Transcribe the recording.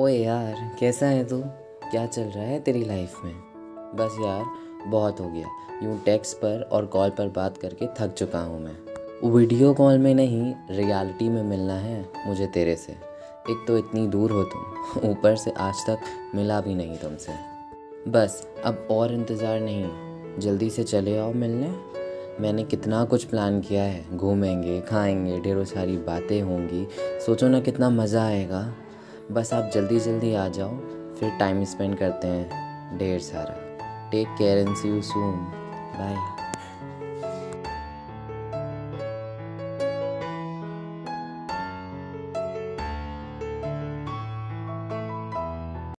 ओए यार कैसा है तू, क्या चल रहा है तेरी लाइफ में। बस यार बहुत हो गया, यूँ टेक्स्ट पर और कॉल पर बात करके थक चुका हूँ मैं। वीडियो कॉल में नहीं, रियलिटी में मिलना है मुझे तेरे से। एक तो इतनी दूर हो तुम, ऊपर से आज तक मिला भी नहीं तुमसे। बस अब और इंतज़ार नहीं, जल्दी से चले आओ मिलने। मैंने कितना कुछ प्लान किया है, घूमेंगे, खाएंगे, ढेरों सारी बातें होंगी, सोचो ना कितना मज़ा आएगा। बस आप जल्दी जल्दी आ जाओ, फिर टाइम स्पेंड करते हैं ढेर सारा। Take care and see you soon, bye.